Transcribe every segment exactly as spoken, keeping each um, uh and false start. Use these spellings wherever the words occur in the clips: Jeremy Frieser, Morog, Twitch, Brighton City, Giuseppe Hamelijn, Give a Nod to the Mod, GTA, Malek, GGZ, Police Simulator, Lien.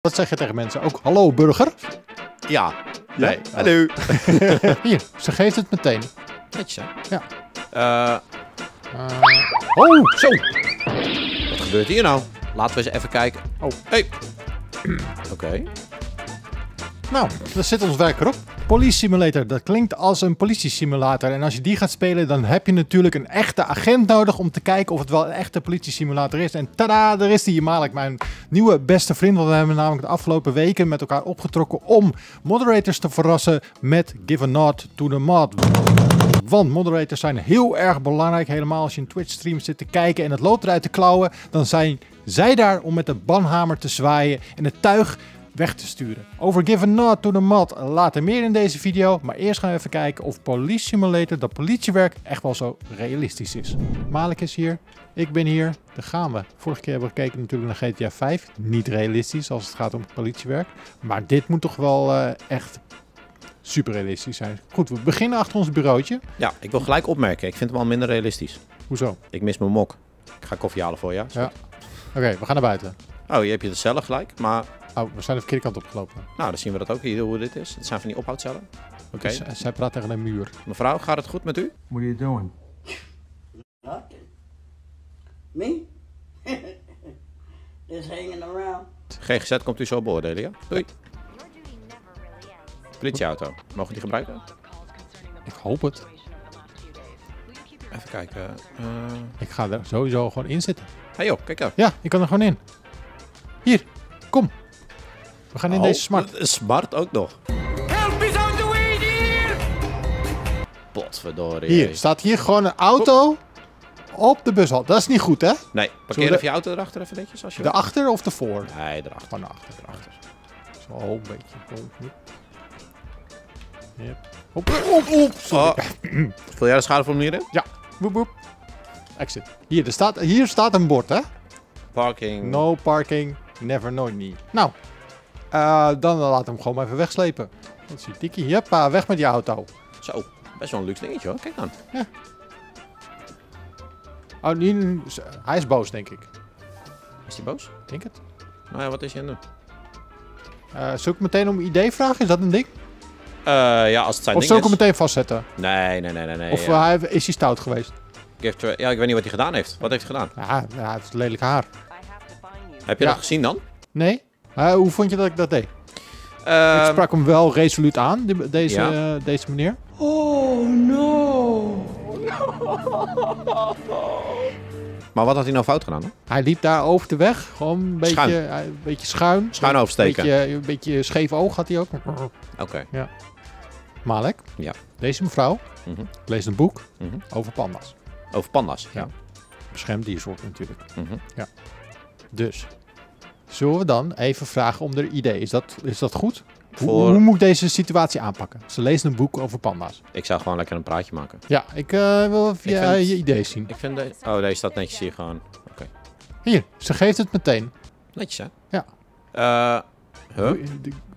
Wat zeg je tegen mensen? Ook hallo burger? Ja. Nee. Ja? Hallo. Oh. Hier, ze geeft het meteen. Netjes hè? Ja. Uh. Uh. Oh, zo. Wat gebeurt hier nou? Laten we eens even kijken. Oh. Hey. Oké. Okay. Nou, daar zit ons werk erop. Police Simulator, dat klinkt als een politiesimulator. En als je die gaat spelen, dan heb je natuurlijk een echte agent nodig om te kijken of het wel een echte politiesimulator is. En tada, daar is die Malek, mijn nieuwe beste vriend. Want we hebben namelijk de afgelopen weken met elkaar opgetrokken om moderators te verrassen met Give a Nod to the Mod. Want moderators zijn heel erg belangrijk, helemaal als je in Twitch streams zit te kijken en het loopt eruit de klauwen. Dan zijn zij daar om met de banhamer te zwaaien en het tuig weg te sturen. Over Give a Nod to the Mod later meer in deze video, maar eerst gaan we even kijken of Police Simulator, dat politiewerk, echt wel zo realistisch is. Malek is hier, ik ben hier, daar gaan we. Vorige keer hebben we gekeken natuurlijk naar G T A vijf, niet realistisch als het gaat om politiewerk, maar dit moet toch wel uh, echt super realistisch zijn. Goed, we beginnen achter ons bureautje. Ja, ik wil gelijk opmerken, ik vind hem al minder realistisch. Hoezo? Ik mis mijn mok. Ik ga koffie halen voor jou. Ja. Oké, okay, we gaan naar buiten. Oh, je hebt je het zelf gelijk, maar... Oh, we zijn de verkeerde kant opgelopen. Nou, dan zien we dat ook hier, hoe dit is. Het zijn van die ophoudcellen. Oké. Okay. Dus, uh, zij praat tegen een muur. Mevrouw, gaat het goed met u? What are you doing? Nothing. Me? Just hanging around. G G Z komt u zo beoordelen, ja? Doei. Politieauto. Mogen die gebruiken? Ik hoop het. Even kijken. Uh... Ik ga er sowieso gewoon in zitten. Hey joh, kijk daar. Ja, ik kan er gewoon in. Hier, kom. We gaan in oh, deze smart. Smart ook nog. Help is out the way, dear! Potverdorie. Hier, staat hier gewoon een auto kom. Op de bushal. Dat is niet goed, hè? Nee, parkeer even de... je auto erachter even netjes. Als je de weet. Achter of de voor? Nee, erachter. Van achter, erachter. Zo, een beetje. Yep. Hop, hop, hop. Oh. Vul jij de schadeformulier in? Ja. Boep, boep. Exit. Hier, er staat, hier staat een bord, hè? Parking. No parking. Never, nooit niet. Nou. Uh, dan laat hem gewoon maar even wegslepen. Dat zie tikkie. Jeppa, weg met die auto. Zo, best wel een luxe dingetje hoor. Kijk dan. Ja. Oh, nu, hij is boos, denk ik. Is hij boos? Ik denk het. Nou ja, wat is hij aan het doen? Uh, zul ik meteen om idee vragen? Is dat een ding? Uh, ja, als het zijn of ding is. Of zul ik hem meteen vastzetten? Nee, nee, nee, nee. nee of ja. hij, is hij stout geweest? Give, ja, ik weet niet wat hij gedaan heeft. Wat heeft hij gedaan? Ja, ja het is lelijk haar. Heb je ja. dat gezien dan? Nee. Uh, hoe vond je dat ik dat deed? Uh, ik sprak hem wel resoluut aan, de, deze, ja. uh, deze meneer. Oh, no. no. Maar wat had hij nou fout gedaan? Hè? Hij liep daar over de weg. Gewoon een beetje schuin. Uh, een beetje schuin, schuin oversteken. Een beetje, een beetje scheef oog had hij ook. Oké. Okay. Ja. Malek, ja. Deze mevrouw mm-hmm. leest een boek mm-hmm. over panda's. Over panda's? Ja. ja. Beschermd diersoort natuurlijk. Mm-hmm. ja. Dus... Zullen we dan even vragen om haar idee? Is dat, is dat goed? Voor... Hoe, hoe moet ik deze situatie aanpakken? Ze leest een boek over panda's. Ik zou gewoon lekker een praatje maken. Ja, ik uh, wil even ik je, vind... je idee zien. Ik vind de... Oh, deze staat netjes hier gewoon. Oké. Okay. Hier, ze geeft het meteen. Netjes, hè? Ja. Uh, huh?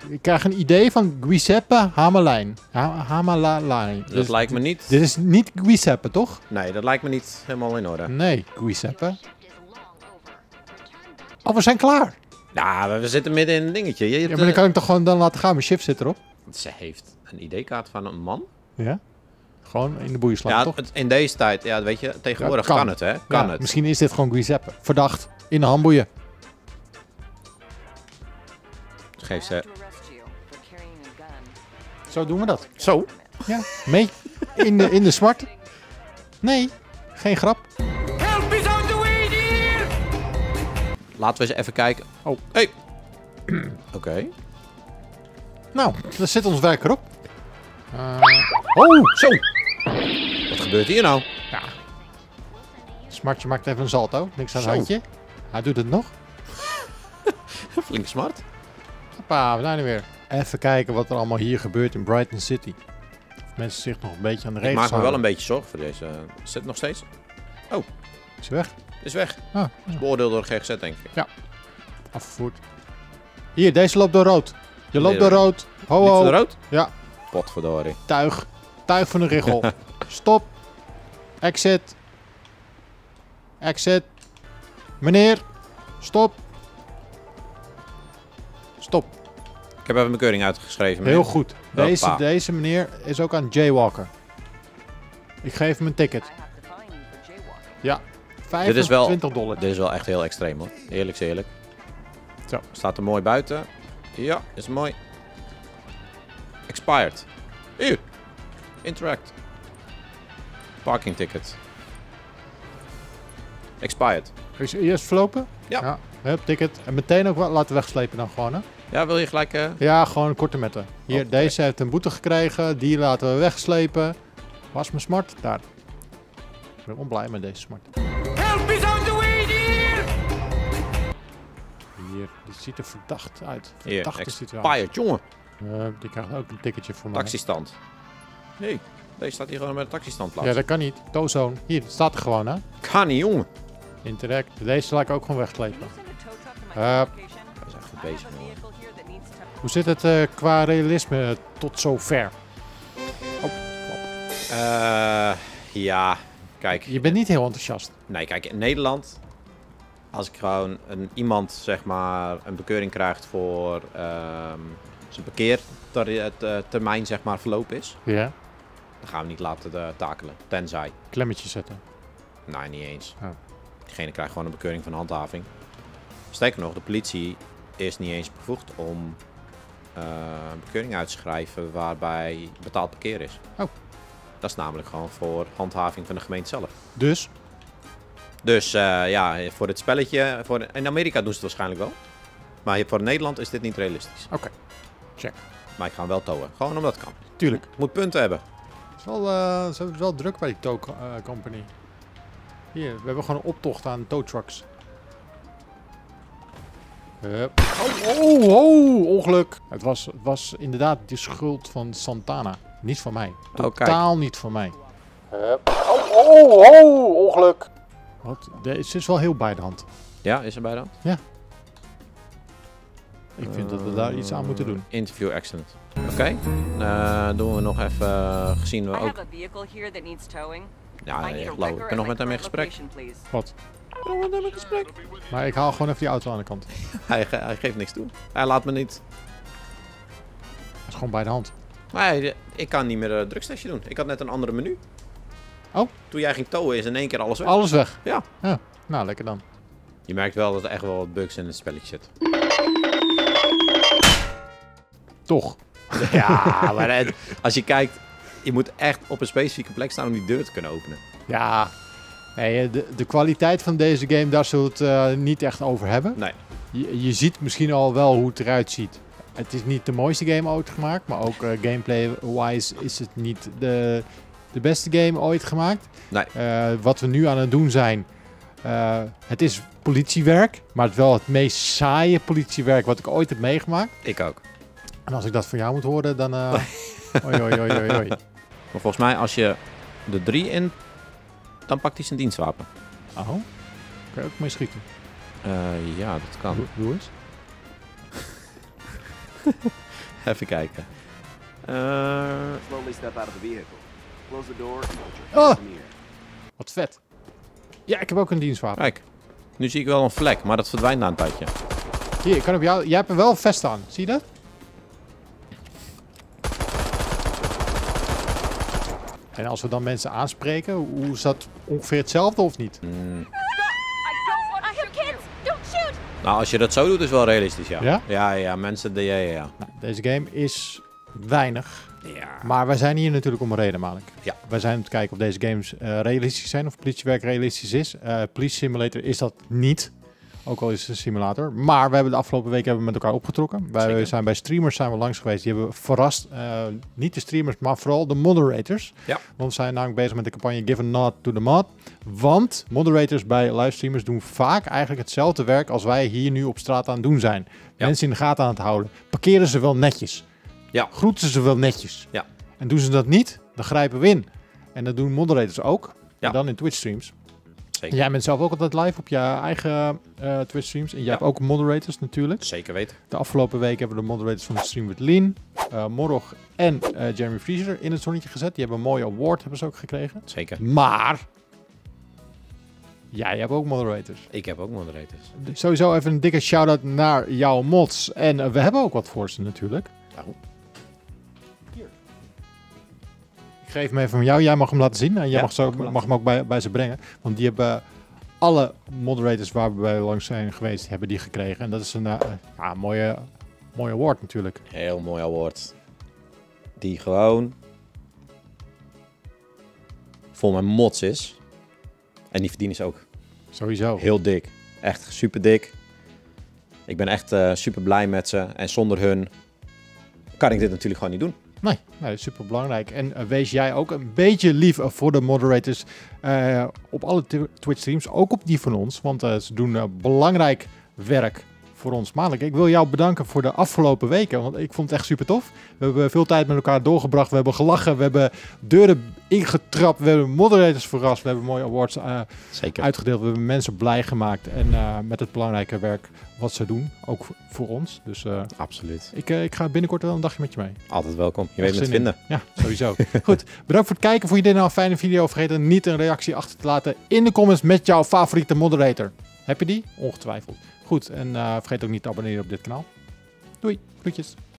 Ik krijg een idee van Giuseppe Hamelijn. Hamelijn. Dat dus, lijkt me niet... Dit is niet Giuseppe, toch? Nee, dat lijkt me niet helemaal in orde. Nee, Giuseppe. Oh, we zijn klaar. Nou, we zitten midden in een dingetje. Je hebt, ja, maar dan kan ik toch gewoon dan laten gaan. Mijn shift zit erop. Ze heeft een I D-kaart van een man. Ja. Gewoon in de boeienslag, ja, toch? Het, in deze tijd, ja, weet je, tegenwoordig ja, kan. kan het, hè? Kan ja, het. Misschien is dit gewoon Giuseppe. Verdacht. In de handboeien. Geef ze. Zo doen we dat. Zo? Ja. Mee. In de, in de zwart. Nee. Geen grap. Laten we eens even kijken. Oh, hey. Oké. Okay. Nou, daar zit ons werk erop. Uh, oh, zo. Wat gebeurt hier nou? Ja. Smartje maakt even een salto. Niks aan het handje. Hij doet het nog. Flink smart. Hoppa, we zijn er weer. Even kijken wat er allemaal hier gebeurt in Brighton City. Of mensen zich nog een beetje aan de regels houden. Ik maak me wel een beetje zorgen voor deze. Zit het nog steeds? Oh. Is hij weg? Is weg. Ah, ja. Is beoordeeld door G G Z, denk ik. Ja. Afgevoerd. Hier, deze loopt door rood. Je loopt nee, door rood. Ho, ho. Niet door rood? Ja. Potverdorie. Tuig. Tuig van de richel. Stop. Exit. Exit. Meneer. Stop. Stop. Ik heb even mijn keuring uitgeschreven. Heel meneer. goed. Deze, deze meneer is ook aan jaywalker. Ik geef hem een ticket. Ja. vijfentwintig dollar. Dit is wel echt heel extreem hoor. Eerlijk is eerlijk. Zo. Staat er mooi buiten. Ja, is mooi. Expired. Eeuw. Interact. Parking ticket. Expired. Is je eerst verlopen? Ja. Ja. Hup, ticket. En meteen ook wat laten wegslepen dan gewoon hè? Ja, wil je gelijk... Uh... Ja, gewoon korte metten. Hier, okay. Deze heeft een boete gekregen. Die laten we wegslepen. Was mijn smart? Daar. Ik ben onblij met deze smart. Help is on the way here! Hier, dit ziet er verdacht uit. Verdachte situatie. Jongen. Uh, die krijgt ook een ticketje voor mij. Taxistand. Nee, deze staat hier gewoon met een taxistand plaats. Ja, dat kan niet. Tozone. Hier, dat staat er gewoon hè. Kan niet, jongen. Interact. Deze laat ik ook gewoon wegslepen. Uh, dat is echt goed bezig, jongen. Hoe zit het uh, qua realisme uh, tot zover? Oh, klap. Uh, ja, kijk. Je bent niet heel enthousiast. Nee, kijk, in Nederland, als ik gewoon een, iemand, zeg maar, een bekeuring krijgt voor uh, zijn parkeertermijn, zeg maar, verloop is. Ja. Dan gaan we niet laten uh, takelen, tenzij. Klemmetje zetten? Nee, niet eens. Oh. Diegene krijgt gewoon een bekeuring van handhaving. Sterker nog, de politie is niet eens bevoegd om... Uh, een bekeuring uitschrijven waarbij betaald parkeer is. Oh. Dat is namelijk gewoon voor handhaving van de gemeente zelf. Dus? Dus uh, ja, voor dit spelletje... Voor, in Amerika doen ze het waarschijnlijk wel. Maar voor Nederland is dit niet realistisch. Oké. Okay. Check. Maar ik ga hem wel towen. Gewoon omdat het kan. Tuurlijk. Moet punten hebben. Het is wel, uh, ze hebben het wel druk bij die tow uh, company. Hier, we hebben gewoon een optocht aan towtrucks. Yep. Oh, oh, oh, ongeluk. Het was, het was inderdaad de schuld van Santana. Niet van mij. Totaal oh, niet van mij. Yep. Oh, oh, oh, ongeluk. Wat? Deze is wel heel bij de hand. Ja, is er bij de hand? Ja. Ik vind uh, dat we daar iets aan moeten doen. Interview accident. Oké. Okay. Uh, doen we nog even uh, gezien we ook... Ja, ik geloof, ik ben nog met hem in gesprek. Wat? Gesprek. Maar ik haal gewoon even die auto aan de kant. hij, ge hij geeft niks toe. Hij laat me niet. Dat is gewoon bij de hand. Nee, ik kan niet meer het drugstestje doen. Ik had net een andere menu. Oh? Toen jij ging towen is in één keer alles weg. Alles weg? Ja. Ja. Nou, lekker dan. Je merkt wel dat er echt wel wat bugs in het spelletje zit. Toch? Ja, maar als je kijkt... Je moet echt op een specifieke plek staan om die deur te kunnen openen. Ja... Nee, de, de kwaliteit van deze game, daar zullen we het uh, niet echt over hebben. Nee. Je, je ziet misschien al wel hoe het eruit ziet. Het is niet de mooiste game ooit gemaakt, maar ook uh, gameplay-wise is het niet de, de beste game ooit gemaakt. Nee. Uh, wat we nu aan het doen zijn, uh, het is politiewerk, maar het wel het meest saaie politiewerk wat ik ooit heb meegemaakt. Ik ook. En als ik dat van jou moet horen, dan... Uh... Oi, oi, oi, oi, oi. Maar volgens mij, als je de drie in... Dan pakt hij zijn dienstwapen. Oh. Kan je ook mee schieten? Uh, ja, dat kan. Doe, doe eens. Even kijken. Uh... Oh! Wat vet. Ja, ik heb ook een dienstwapen. Kijk. Nu zie ik wel een vlek, maar dat verdwijnt na een tijdje. Hier, ik kan op jou... Jij hebt er wel een vest aan. Zie je dat? En als we dan mensen aanspreken, hoe is dat ongeveer hetzelfde of niet? Mm. Nou, als je dat zo doet, is wel realistisch, ja. Ja? Ja, ja, mensen, ja, ja, ja. Nou, deze game is weinig. Ja. Maar wij zijn hier natuurlijk om een reden, Malek. Ja. Wij zijn om te kijken of deze games uh, realistisch zijn, of politiewerk realistisch is. Uh, Police Simulator is dat niet. Ook al is het een simulator. Maar we hebben de afgelopen week hebben we met elkaar opgetrokken. Wij Zeker. zijn bij streamers zijn we langs geweest. Die hebben verrast. Uh, niet de streamers, maar vooral de moderators. Ja. Want we zijn namelijk bezig met de campagne Give a Nod to the Mod. Want moderators bij livestreamers doen vaak eigenlijk hetzelfde werk als wij hier nu op straat aan het doen zijn. Ja. Mensen in de gaten aan het houden. Parkeren ze wel netjes. Ja. Groeten ze wel netjes. Ja. En doen ze dat niet, dan grijpen we in. En dat doen moderators ook. Ja. En dan in Twitch streams. Zeker. Jij bent zelf ook altijd live op je eigen uh, Twitch streams. En jij ja. hebt ook moderators natuurlijk. Zeker weten. De afgelopen week hebben we de moderators van de stream met Lien, uh, Morog en uh, Jeremy Frieser in het zonnetje gezet. Die hebben een mooie award, hebben ze ook gekregen. Zeker. Maar Jij hebt ook moderators. Ik heb ook moderators. Dus sowieso even een dikke shout-out naar jouw mods. En we hebben ook wat voor ze natuurlijk. Nou. Hier. Ik geef hem even aan jou. Jij mag hem laten zien. En jij ja, mag, zo, mag, mag hem ook bij, bij ze brengen. Want die hebben... Alle moderators waar we bij langs zijn geweest, hebben die gekregen. En dat is een uh, ja, mooie, mooie award natuurlijk. Heel mooi award. Die gewoon... voor mijn mods is. En die verdienen ze ook. Sowieso. Heel dik. Echt super dik. Ik ben echt uh, super blij met ze. En zonder hun kan ik dit natuurlijk gewoon niet doen. Nee, nee, super belangrijk. En uh, wees jij ook een beetje lief uh, voor de moderators uh, op alle Twitch streams, ook op die van ons, want uh, ze doen uh, belangrijk werk voor ons maandelijk. Ik wil jou bedanken voor de afgelopen weken, want ik vond het echt super tof. We hebben veel tijd met elkaar doorgebracht, we hebben gelachen, we hebben deuren ingetrapt, we hebben moderators verrast, we hebben mooie awards uh, Zeker. uitgedeeld, we hebben mensen blij gemaakt en uh, met het belangrijke werk wat ze doen, ook voor ons. Dus uh, absoluut. Ik, uh, ik ga binnenkort wel een dagje met je mee. Altijd welkom. Je weet me te vinden. Ja, sowieso. Goed, bedankt voor het kijken. Vond je dit nou een fijne video? Vergeet dan niet een reactie achter te laten in de comments met jouw favoriete moderator. Heb je die? Ongetwijfeld. Goed, en uh, vergeet ook niet te abonneren op dit kanaal. Doei, groetjes.